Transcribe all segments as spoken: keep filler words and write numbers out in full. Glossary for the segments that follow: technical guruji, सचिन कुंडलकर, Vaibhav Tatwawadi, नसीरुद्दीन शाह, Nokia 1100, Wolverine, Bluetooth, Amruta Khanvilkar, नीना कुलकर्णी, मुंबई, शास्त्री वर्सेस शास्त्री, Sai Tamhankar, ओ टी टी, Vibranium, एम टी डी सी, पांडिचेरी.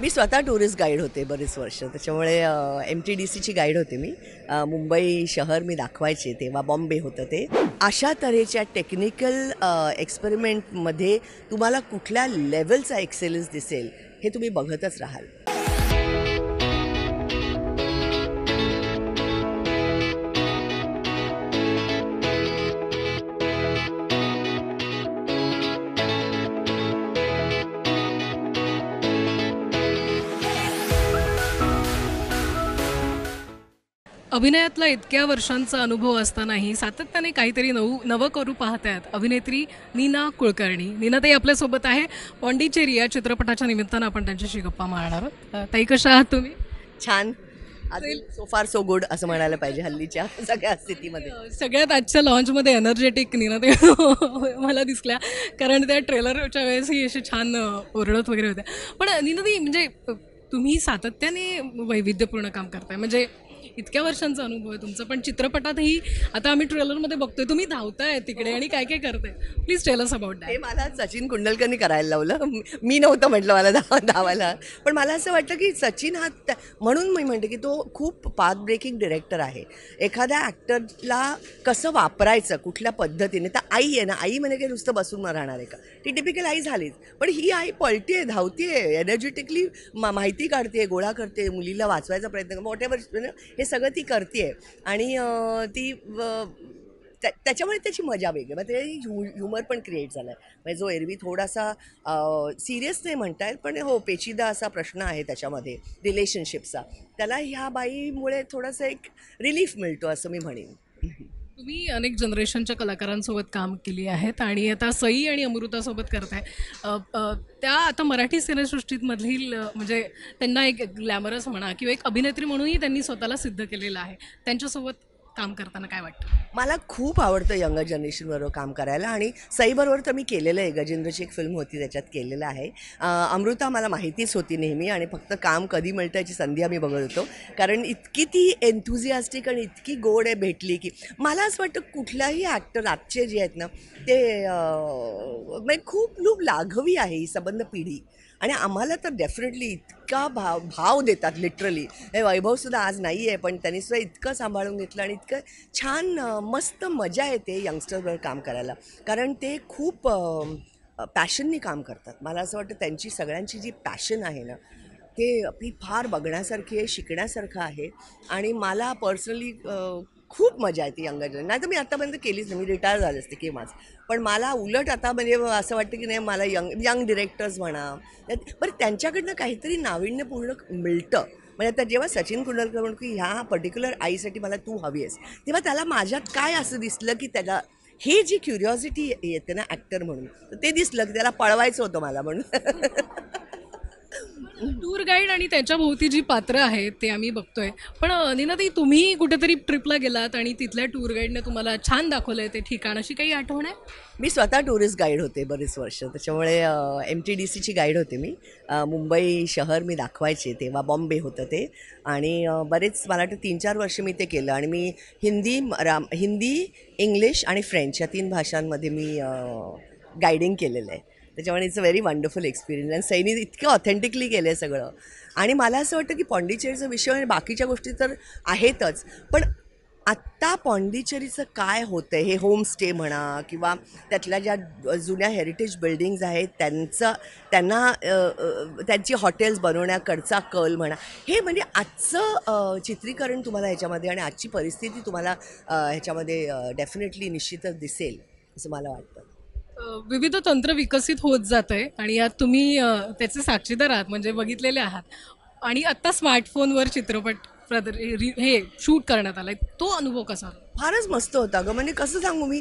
मी स्वतः tourist guide होते बरेच वर्ष, त्याच्यामुळे एम टी डी सीची गाईड होते मी. आ, मुंबई शहर मी दाखवायचे तेव्हा, बॉम्बे होतं ते. अशा तऱ्हेच्या टेक्निकल एक्सपेरिमेंटमध्ये तुम्हाला कुठल्या लेवलचा एक्सेलन्स दिसेल हे तुम्ही बघतच राहाल. अभिनयातला इतक्या वर्षांचा अनुभव असतानाही सातत्याने काहीतरी नवू नवं करू पाहतायत अभिनेत्री नीना कुलकर्णी. नीना ताई आपल्यासोबत आहे. पांडिचेरी या चित्रपटाच्या निमित्तानं आपण त्यांच्याशी गप्पा मारणार आहोत. ताई कशा आहात तुम्ही? छान. सो फार सो गुड असं म्हणायला पाहिजे हल्लीच्या सगळ्या स्थितीमध्ये. सगळ्यात आजच्या लॉन्चमध्ये एनर्जेटिक नीना ते मला दिसल्या, कारण त्या ट्रेलरच्या वेळेसही अशी छान ओरडत वगैरे होत्या. पण नीना ताई म्हणजे तुम्ही सातत्याने वैविध्यपूर्ण काम करताय, म्हणजे इतक्या वर्षांचा अनुभव आहे तुमचा. पण चित्रपटातही आता आम्ही ट्रेलरमध्ये बघतोय तुम्ही धावताय तिकडे आणि काय काय करताय, please tell us about that. हे मला सचिन कुंडलकरनी करायला लावलं, मी नव्हतं म्हटलं मला धाव धावायला. पण मला असं वाटलं की सचिन हा, म्हणून मी म्हणते की तो खूप पाथ ब्रेकिंग डिरेक्टर आहे. एखाद्या ॲक्टरला कसं वापरायचं कुठल्या पद्धतीने. तर आई आहे ना, आई म्हणजे काय नुसतं बसून राहणार आहे का, ती टिपिकल आई झालीच. पण ही आई पळतीये, धावतीये, एनर्जेटिकली माहिती काढते, गोळा करते, मुलीला वाचवायचा प्रयत्न करते, वॉटेवर हे सगळं ती करते. आणि ती त्याच्यामुळे त्याची मजा वेगळी, म्हणजे ह्यु ह्युमर पण क्रिएट झाला आहे. म्हणजे जो एरवी थोडासा सिरियस नाही म्हणता येईल पण हो पेचीदा असा प्रश्न आहे त्याच्यामध्ये रिलेशनशिपचा, त्याला ह्या बाईमुळे थोडासा एक रिलीफ मिळतो असं मी म्हणेन. तुम्ही अनेक जनरेशनच्या कलाकारांसोबत काम केली आहेत आणि आता सई आणि अमृतासोबत करताय. त्या आता मराठी सिनेसृष्टीमधील म्हणजे त्यांना एक ग्लॅमरस म्हणा किंवा एक अभिनेत्री म्हणूनही त्यांनी स्वतःला सिद्ध केलेलं आहे. त्यांच्यासोबत काम करताना काय वाटतं? मला खूप आवडतं यंगर जनरेशनबरोबर काम करायला. आणि सईबरोबर तर मी केलेलं आहे, गजेंद्रची एक फिल्म होती त्याच्यात केलेलं आहे. अमृता मला माहितीच होती नेहमी आणि फक्त काम कधी मिळतं याची संधी आम्ही बघत होतो, कारण इतकी ती एन्थुझियास्टिक आणि इतकी गोड आहे भेटली की मला असं वाटतं कुठलाही ॲक्टर आजचे जे आहेत ना ते म्हणजे खूप खूप लाघवी आहे ही संबंध पिढी. आणि आम्हाला तर डेफिनेटली इतका भाव भाव देतात लिटरली. हे वैभवसुद्धा आज नाही आहे पण त्यांनी सुद्धा इतकं सांभाळून घेतलं आणि इतकं छान मस्त मजा येते यंगस्टरवर काम करायला, कारण ते खूप पॅशननी काम करतात. मला असं वाटतं त्यांची सगळ्यांची जी पॅशन आहे ना ते आपली फार बघण्यासारखी आहे, शिकण्यासारखं आहे. आणि मला पर्सनली खूप मजा येते यंगर जनरेशन. नाही तर मी आत्तापर्यंत केलीच नाही, मी रिटायर झाले असते किंवाच. पण मला उलट आता म्हणजे असं वाटतं की नाही मला यंग यंग डिरेक्टर्स म्हणा बरं त्यांच्याकडनं काहीतरी नाविन्यपूर्ण मिळतं. म्हणजे आता जेव्हा सचिन कुंडलकर म्हणून की ह्या पर्टिक्युलर आईसाठी मला तू हवी आहेस, तेव्हा त्याला माझ्यात काय असं दिसलं की त्याला हे जी क्युरिओसिटी येते ना ॲक्टर म्हणून, तर ते दिसलं की त्याला पळवायचं होतं मला म्हणून. टूर गाईड आणि त्याच्याभोवती जी पात्र आहेत ते आम्ही बघतोय. पण नीना ताई तुम्ही कुठेतरी ट्रिपला गेलात आणि तिथल्या टूर गाईडने तुम्हाला छान दाखवलं आहे ते ठिकाण, अशी काही आठवण आहे? मी स्वतः टुरिस्ट गाईड होते बरेच वर्ष, त्याच्यामुळे एम टी डी सीची गाईड होते मी. आ, मुंबई शहर मी दाखवायचे तेव्हा, बॉम्बे होतं ते. आणि बरेच मला वाटतं तीन चार वर्ष मी ते केलं. आणि मी हिंदी राम हिंदी इंग्लिश आणि फ्रेंच या तीन भाषांमध्ये मी गायडिंग केलेलं आहे, त्याच्यामुळे it's a very wonderful experience. आणि सईनी इतकं ऑथेंटिकली केलं आहे सगळं. आणि मला असं वाटतं की पांडिचेरीचा विषय आणि बाकीच्या गोष्टी तर आहेतच, पण आत्ता पांडिचेरीचं काय होतं हे होमस्टे म्हणा किंवा त्यातल्या ज्या जुन्या हेरिटेज बिल्डिंग्ज आहेत त्यांचं त्यांना त्यांची हॉटेल्स बनवण्याकडचा कल म्हणा, हे म्हणजे आजचं चित्रीकरण तुम्हाला ह्याच्यामध्ये आणि आजची परिस्थिती तुम्हाला ह्याच्यामध्ये डेफिनेटली निश्चितच दिसेल असं मला वाटतं. विविध तंत्र विकसित होत जात आहे आणि यात तुम्ही त्याचे साक्षीदार आहात, म्हणजे बघितलेले आहात. आणि आत्ता स्मार्टफोनवर चित्रपट प्रदर हे शूट करण्यात आला आहे, तो अनुभव कसा? फारच मस्त होता गं. म्हणजे कसं सांगू मी,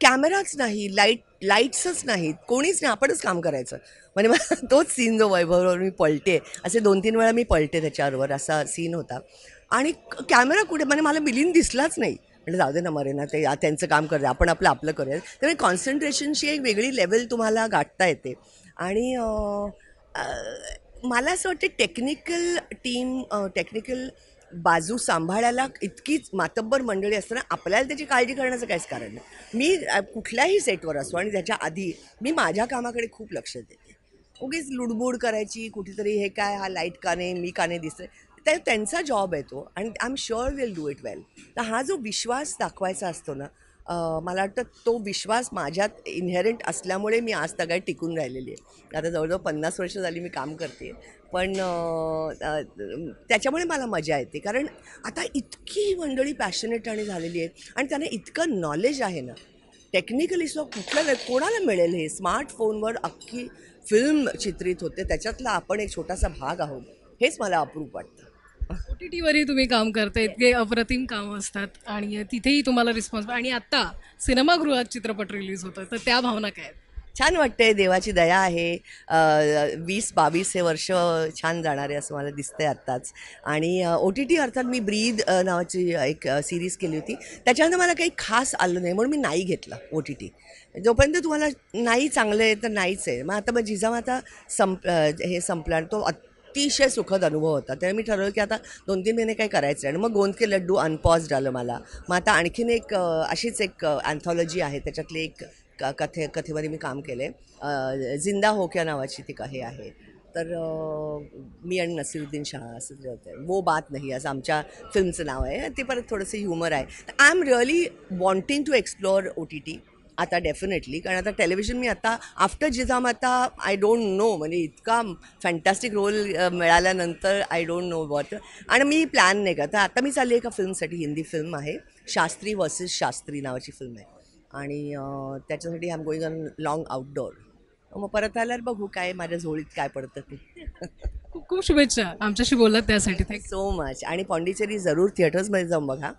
कॅमेराच नाही, लाईट लाईट्सच नाहीत, कोणीच नाही, आपणच काम करायचं. म्हणजे मला तोच सीन जो वैभववर मी पळते असे दोन तीन वेळा मी पळते त्याच्यावर असा सीन होता. आणि कॅमेरा कुठे म्हणजे मला मिलिंद दिसलाच नाही. म्हणजे जाऊ दे ना मरे ना, ते त्यांचं काम करते आपण आपलं आपलं करूया. त्यामुळे कॉन्सन्ट्रेशनची एक वेगळी लेवल तुम्हाला गाठता येते. आणि मला असं वाटतं टेक्निकल टीम टेक्निकल बाजू सांभाळायला इतकीच मातब्बर मंडळी असताना आपल्याला त्याची काळजी करण्याचं काहीच कारण नाही. मी कुठल्याही सेटवर असो आणि त्याच्या आधी मी माझ्या कामाकडे खूप लक्ष देते. उगीच लुडबुड करायची कुठेतरी, हे काय हा लाईट काने मी काने दिसते, ते त्यांचा जॉब आहे तो, आणि I am sure will do it well. तर हा जो विश्वास दाखवायचा असतो ना, Uh, मला वाटतं तो विश्वास माझ्यात इनहेरंट असल्यामुळे मी आज तगाय टिकून राहिलेली आहे. आता जवळजवळ पन्नास वर्ष झाली मी काम करते, पण त्याच्यामुळे मला मजा येते, कारण आता इतकी मंडळी पॅशनेट आणि झालेली आहेत आणि त्यांना इतकं नॉलेज आहे ना टेक्निकली, सो कुठल्या कोणाला मिळेल हे. स्मार्टफोनवर अख्खी फिल्म चित्रित होते, त्याच्यातला आपण एक छोटासा भाग आहोत, हेच मला अप्रूप वाटतं. ओ टी टीवरही तुम्ही काम करता, इतके अप्रतिम कामं असतात आणि तिथेही तुम्हाला रिस्पॉन्स, आणि आत्ता सिनेमागृहात चित्रपट रिलीज होतं, तर त्या भावना काय आहेत? छान वाटतंय, देवाची दया आहे. वीस बावीस हे वर्ष छान जाणार आहे असं मला दिसतंय आत्ताच. आणि ओ टी टी अर्थात मी ब्रीद नावाची एक सिरीज केली होती, त्याच्यानंतर मला काही खास आलं नाही म्हणून मी नाही घेतला ओ टी टी. जोपर्यंत तुम्हाला नाही चांगलं आहे तर नाहीच आहे. मग आता मग जिजामाता संप हे संपला, तो अतिशय सुखद अनुभव होता, त्यामुळे मी ठरवलं की आता दोन तीन महिने काय करायचं आहे. आणि मग गोंदके लड्डू अनपॉज्ड आलं मला. मग आता आणखीन एक अशीच एक अँथॉलॉजी आहे, त्याच्यातले एक कथे कथेमध्ये मी काम केलं आहे, जिंदा हो क्या नावाची ती काही आहे. तर मी आणि नसीरुद्दीन शाह असं जे होतं, वो बात नाही असं आमच्या फिल्मचं नाव आहे, ते परत थोडंसं ह्युमर आहे. I am really wanting to explore ओ टी टी आता डेफिनेटली, कारण आता टेलिव्हिजन मी आता after Jijamata I don't know, म्हणजे इतका फॅन्टॅस्टिक रोल मिळाल्यानंतर आय डोंट नो वॉट. आणि मी प्लॅन नाही करत, आता मी चालली एका फिल्मसाठी, हिंदी फिल्म आहे, शास्त्री वर्सेस शास्त्री नावाची फिल्म आहे, आणि त्याच्यासाठी I'm going on long outdoor. मग परत आल्यावर बघू काय माझ्या झोळीत काय पडतं ते. खूप खूप शुभेच्छा आमच्याशी बोललात त्यासाठी, थँक्यू सो मच. आणि पांडिचेरी जरूर थिएटर्समध्ये जाऊन बघा,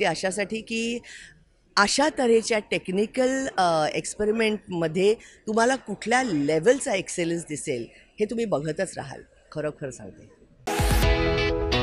ते अशासाठी की अशा तऱ्हेच्या टेक्निकल एक्सपेरिमेंटमध्ये तुम्हाला कुठल्या लेवलचा एक्सेलन्स दिसेल हे तुम्ही बघतच राहाल, खरोखर सांगते.